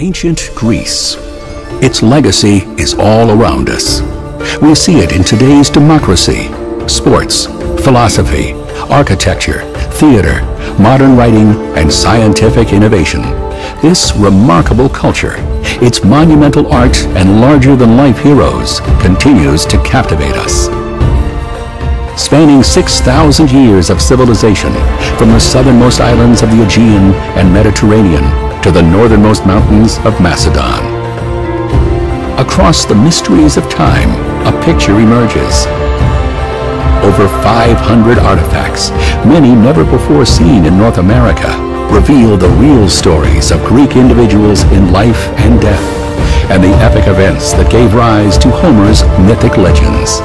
ancient Greece. Its legacy is all around us. We see it in today's democracy, sports, philosophy, architecture, theater, modern writing, and scientific innovation. This remarkable culture, its monumental art and larger-than-life heroes, continues to captivate us. Spanning 6,000 years of civilization, from the southernmost islands of the Aegean and Mediterranean to the northernmost mountains of Macedon. Across the mysteries of time, a picture emerges. Over 500 artifacts, many never before seen in North America, reveal the real stories of Greek individuals in life and death, and the epic events that gave rise to Homer's mythic legends.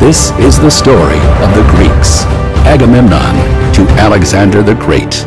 This is the story of the Greeks, Agamemnon to Alexander the Great.